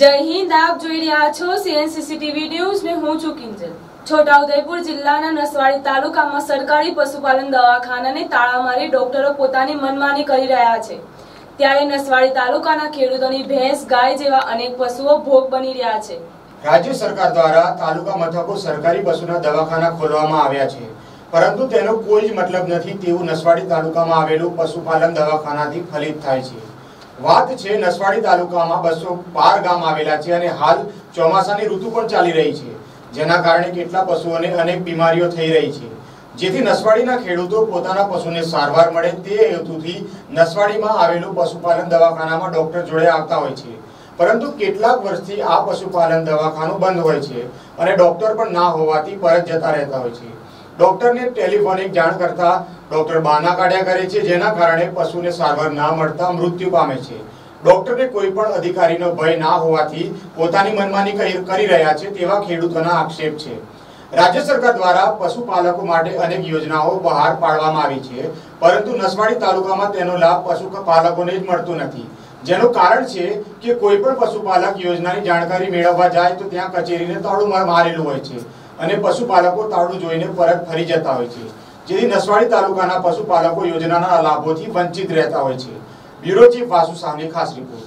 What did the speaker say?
जय हिंद। आप જોઈ રહ્યા છો CNCC TV ન્યૂઝ ને હું છું કિંજલ। છોટાઉદેપુર જિલ્લાના નસવાડી તાલુકામાં સરકારી પશુપાલન દવાખાનાને તાળા મારી ડોક્ટરો પોતાની મનમાની કરી રહ્યા છે। ત્યારે નસવાડી તાલુકાના ખેડૂતોની ભેંસ ગાય જેવા અનેક પશુઓ ભોગ બની રહ્યા છે। રાજ્ય સરકાર દ્વારા તાલુકા મથકો સરકારી પશુના દવાખાના ખોલવામાં આવ્યા છે, પરંતુ તેનો કોઈ જ મતલબ નથી તેવું નસવાડી તાલુકામાં આવેલું પશુપાલન દવાખાનાથી ફલિત થાય છે। વાત છે નસવાડી તાલુકામાં 212 ગામ આવેલા છે અને હાલ ચોમાસાની ઋતુ પણ ચાલી રહી છે, જેના કારણે કેટલા પશુઓને અનેક બીમારીઓ થઈ રહી છે। જેથી નસવાડીના ખેડૂતો પોતાના પશુને સારવાર મળે તે હેતુથી નસવાડીમાં આવેલું પશુપાલન દવાખાનામાં ડોક્ટર જોડે આવતા હોય છે, પરંતુ કેટલાક વર્ષથી આ પશુપાલન દવાખાનું બંધ હોય છે અને ડોક્ટર પણ ના હોવાથી પરત જતા રહેતા હોય છે। डॉक्टर ने टेलिफोनिक जाण करता डॉक्टर बाना काढ्या करे छे, जेना कारणे पशुने सारवार ना मळता मृत्यु पामे छे। डॉक्टर ने कोई पण अधिकारीनो भय ना होवाथी पोतानी मनमानी करी रह्या छे तेवा खेडूतोना आक्षेप छे। राज्य सरकार द्वारा पशुपालको माटे अनेक योजनाओ बहार पाडवामां आवी छे, परंतु नसवाडी तालुकामां तेनो लाभ पशुपालकोने ज मळतो नथी। जेनो कारण छे के कोईपण पशुपालक योजनानी जाणकारी मेळववा जाय तो त्यां कचेरीने ताळुं मारेलुं होय छे અને પશુપાલકો તાળું જોઈને પરત ફરી જતા હોય છે। જેથી નસવાડી તાલુકાના પશુપાલકો યોજનાના લાભોથી વંચિત રહેતા હોય છે। બ્યુરો ચીફ વાસુ સામે ખાસ રિપોર્ટ।